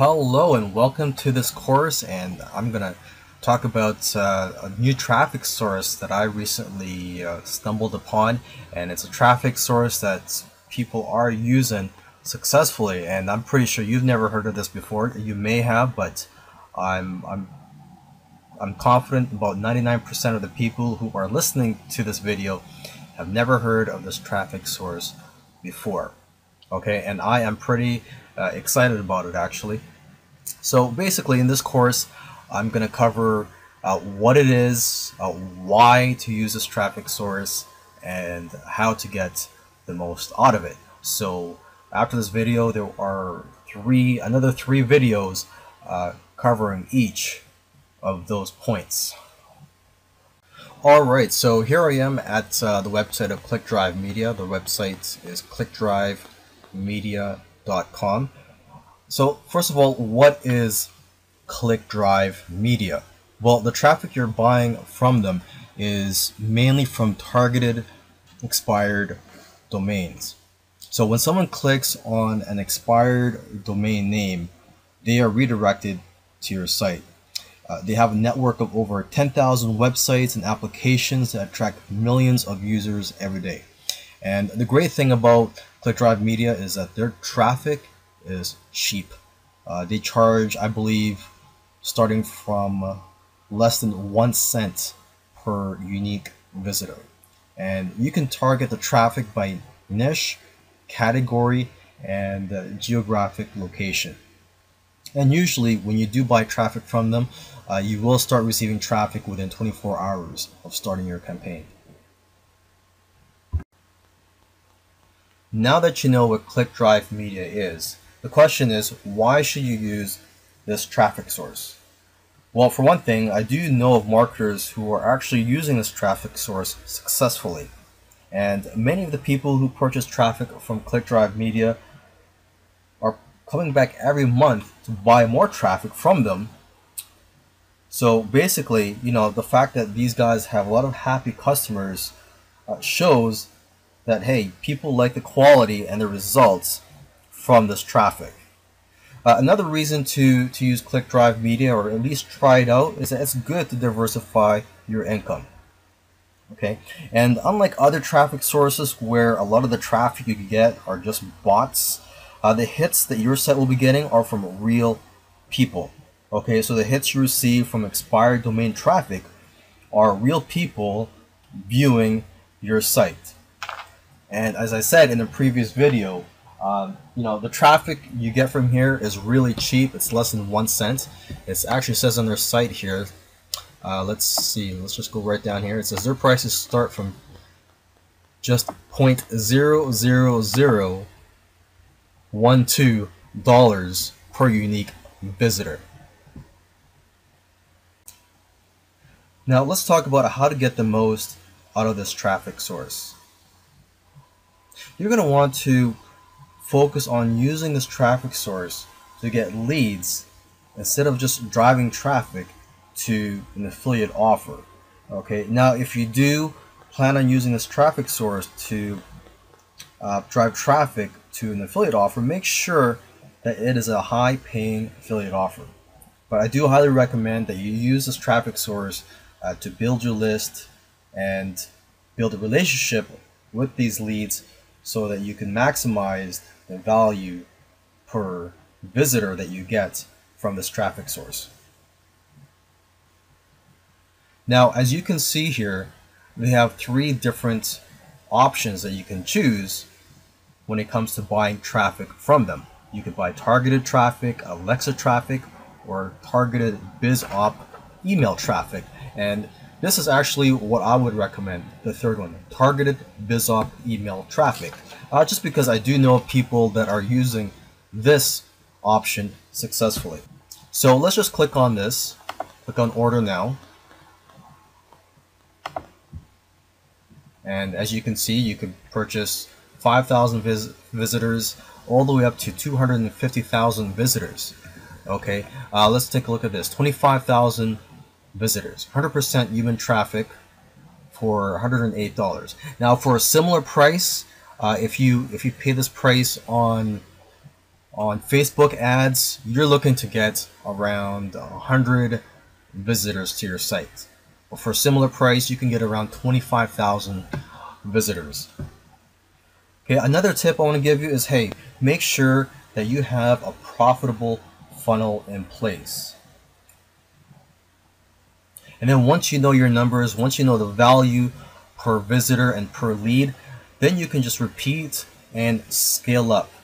Hello and welcome to this course, and I'm gonna talk about a new traffic source that I recently stumbled upon, and it's a traffic source that people are using successfully. And I'm pretty sure you've never heard of this before. You may have, but I'm confident about 99% of the people who are listening to this video have never heard of this traffic source before. Okay, and I am pretty excited about it actually. So basically in this course I'm gonna cover what it is, why to use this traffic source, and how to get the most out of it. So after this video there are another three videos covering each of those points. Alright, so here I am at the website of ClickDrive Media. The website is ClickDriveMedia.com. So first of all, what is ClickDrive Media? Well, the traffic you're buying from them is mainly from targeted expired domains. So when someone clicks on an expired domain name, they are redirected to your site. They have a network of over 10,000 websites and applications that attract millions of users every day. And the great thing about ClickDrive Media is that their traffic is cheap. They charge, I believe, starting from less than 1 cent per unique visitor. And you can target the traffic by niche, category, and geographic location. And usually when you do buy traffic from them, you will start receiving traffic within 24 hours of starting your campaign. Now that you know what ClickDrive Media is, the question is, why should you use this traffic source? Well, for one thing, I do know of marketers who are actually using this traffic source successfully. And many of the people who purchase traffic from ClickDrive Media are coming back every month to buy more traffic from them. So basically, you know, the fact that these guys have a lot of happy customers shows that, hey, people like the quality and the results from this traffic. Another reason to use ClickDrive Media, or at least try it out, is that it's good to diversify your income. Okay, and unlike other traffic sources where a lot of the traffic you get are just bots, the hits that your site will be getting are from real people. Okay, so the hits you receive from expired domain traffic are real people viewing your site. And as I said in the previous video, you know, the traffic you get from here is really cheap. It's less than 1 cent. It actually says on their site here, let's see, let's just go right down here. It says their prices start from just $0.00012 per unique visitor. Now let's talk about how to get the most out of this traffic source. You're going to want to focus on using this traffic source to get leads instead of just driving traffic to an affiliate offer. Okay, now if you do plan on using this traffic source to drive traffic to an affiliate offer, make sure that it is a high paying affiliate offer. But I do highly recommend that you use this traffic source to build your list and build a relationship with these leads, so that you can maximize the value per visitor that you get from this traffic source. Now, as you can see here, we have 3 different options that you can choose when it comes to buying traffic from them. You could buy targeted traffic, Alexa traffic, or targeted BizOp email traffic. And this is actually what I would recommend, the third one, targeted BizOp email traffic, just because I do know of people that are using this option successfully. So let's just click on this, click on order now. And as you can see, you can purchase 5,000 visitors all the way up to 250,000 visitors. Okay, let's take a look at this, 25,000 visitors, 100% human traffic for $108. Now for a similar price, if you pay this price on on Facebook ads, you're looking to get around 100 visitors to your site. But for a similar price, you can get around 25,000 visitors. Okay, another tip I want to give you is, hey, make sure that you have a profitable funnel in place. And then once you know your numbers, once you know the value per visitor and per lead, then you can just repeat and scale up.